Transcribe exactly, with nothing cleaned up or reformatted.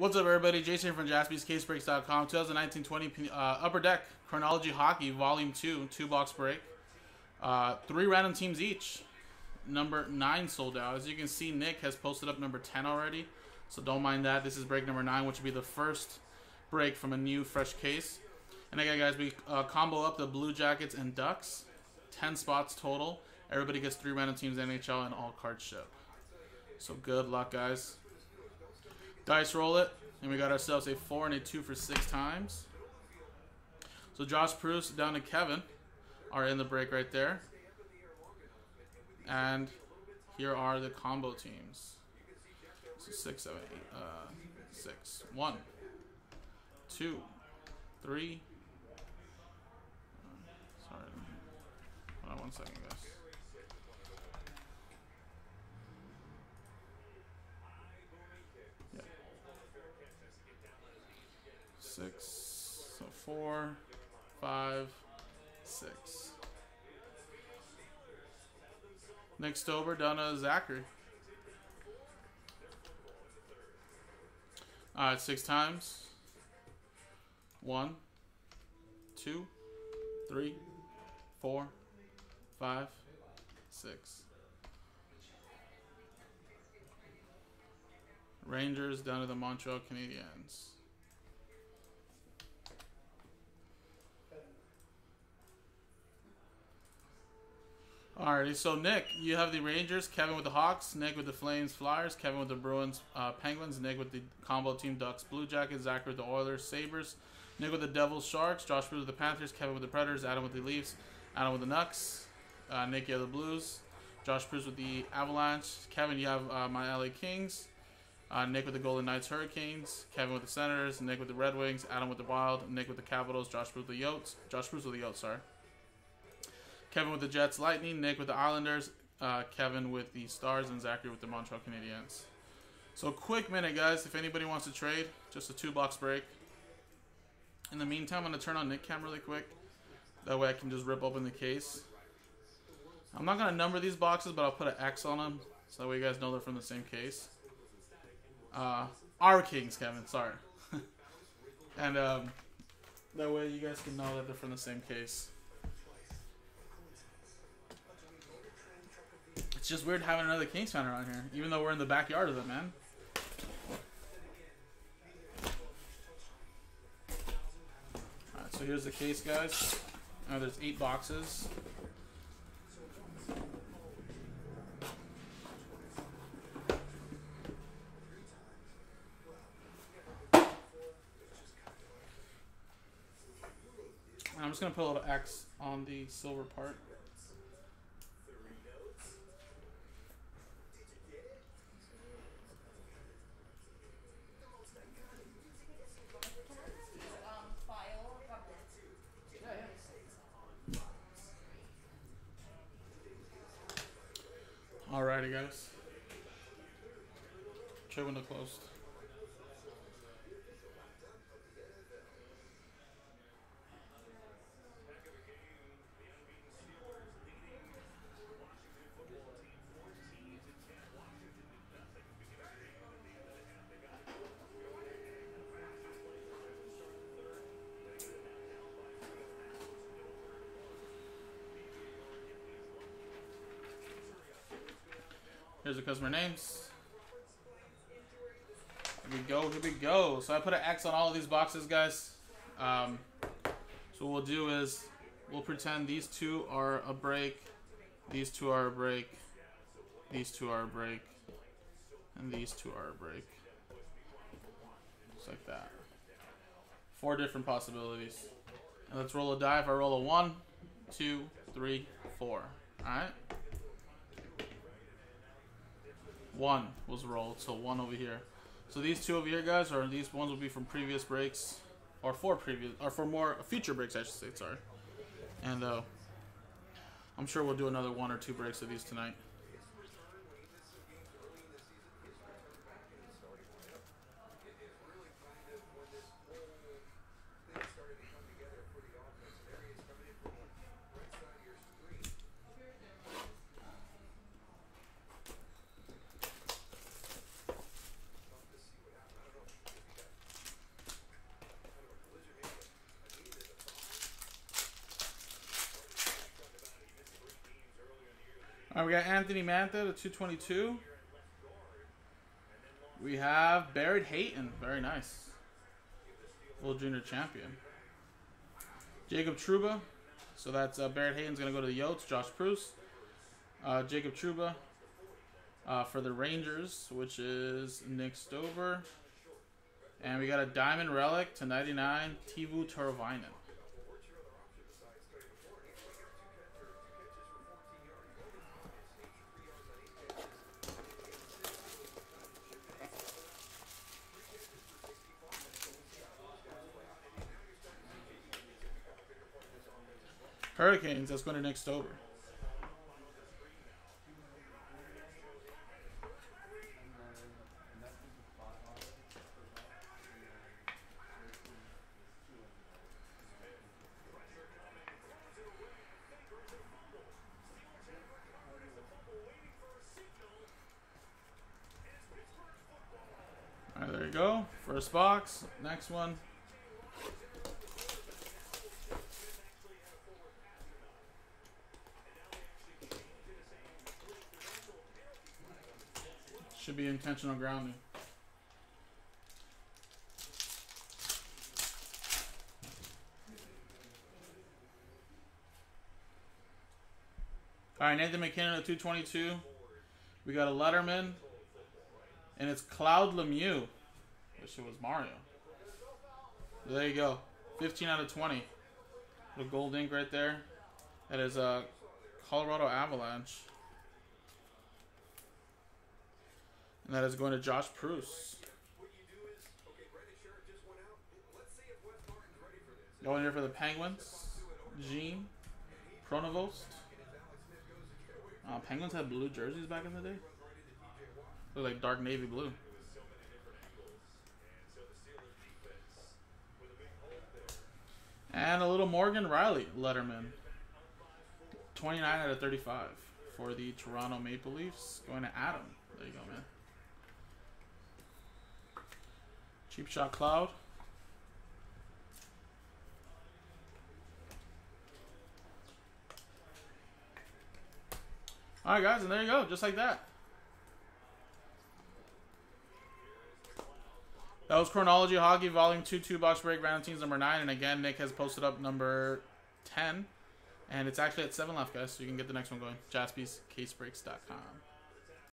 What's up, everybody? Jason from Jaspys Case Breaks dot com. twenty nineteen twenty uh, Upper Deck Chronology Hockey Volume two, two-box break. Uh, three random teams each. Number nine sold out. As you can see, Nick has posted up number ten already, so don't mind that. This is break number nine, which will be the first break from a new, fresh case. And again, guys, we uh, combo up the Blue Jackets and Ducks. ten spots total. Everybody gets three random teams, N H L, and all cards ship. So good luck, guys. Dice roll it, and we got ourselves a four and a two for six times. So Josh Proust down to Kevin are in the break right there. And here are the combo teams. So six, seven, eight, uh, six. One, two, three. Sorry. Hold on one second, guys. Yeah. Six, so four, five, six. Next over, down to Zachary. All right, six times. One, two, three, four, five, six. Rangers down to the Montreal Canadiens. Alrighty, so Nick, you have the Rangers, Kevin with the Hawks, Nick with the Flames, Flyers, Kevin with the Bruins, uh, Penguins, Nick with the combo team Ducks, Blue Jackets, Zachary with the Oilers, Sabres, Nick with the Devils, Sharks, Josh Proust with the Panthers, Kevin with the Predators, Adam with the Leafs, Adam with the Nucks, uh, Nick, you have the Blues, Josh Proust with the Avalanche, Kevin, you have uh, my L A Kings, uh, Nick with the Golden Knights, Hurricanes, Kevin with the Senators, Nick with the Red Wings, Adam with the Wild, Nick with the Capitals, Josh Proust with the Yotes, Josh Proust with the Yotes, sorry. Kevin with the Jets, Lightning, Nick with the Islanders, uh, Kevin with the Stars, and Zachary with the Montreal Canadiens. So quick minute, guys, if anybody wants to trade, just a two-box break. In the meantime, I'm going to turn on Nick Cam really quick. That way I can just rip open the case. I'm not going to number these boxes, but I'll put an X on them, so that way you guys know they're from the same case. Uh, our Kings, Kevin, sorry. and um, that way you guys can know that they're from the same case. It's just weird having another Kings fan around here, even though we're in the backyard of them, man. Alright, so here's the case, guys. Now there's eight boxes. And I'm just going to put a little X on the silver part. Alrighty, guys. Check window closed. Here's the customer names. Here we go, here we go. So I put an X on all of these boxes, guys. Um, so what we'll do is we'll pretend these two are a break, these two are a break, these two are a break, and these two are a break. Just like that. Four different possibilities. And let's roll a die. If I roll a one, two, three, four. All right. One was rolled, so one over here. So these two over here, guys, or these ones will be from previous breaks, or for previous, or for more future breaks, I should say. Sorry. And uh, I'm sure we'll do another one or two breaks of these tonight. Right, we got Anthony Mantha to two twenty-two. We have Barrett Hayton. Very nice. World Junior Champion. Jacob Truba. So that's uh, Barrett Hayton's going to go to the Yotes. Josh Proust. Uh, Jacob Truba uh, for the Rangers, which is Nick Stover. And we got a Diamond Relic to ninety-nine, Tivu Torovainen. Hurricanes, that's going to Nick Stover. All right, there you go. First box. Next one. Should be intentional grounding. All right, Nathan McKinnon at two twenty-two. We got a Letterman, and it's Cloud Lemieux. Wish it was Mario. There you go. fifteen out of twenty. The gold ink right there. That is a Colorado Avalanche. And that is going to Josh Proust. Going here for the Penguins, Jean Pronovost. Uh, Penguins had blue jerseys back in the day. They're like dark navy blue. And a little Morgan Riley Letterman. twenty-nine out of thirty-five for the Toronto Maple Leafs. Going to Adam. There you go, man. Cheap shot Cloud. All right, guys, and there you go, just like that. That was Chronology Hockey, Volume two, two box break, round teams number nine. And again, Nick has posted up number ten. And it's actually at seven left, guys, so you can get the next one going. Jaspys Case Breaks dot com.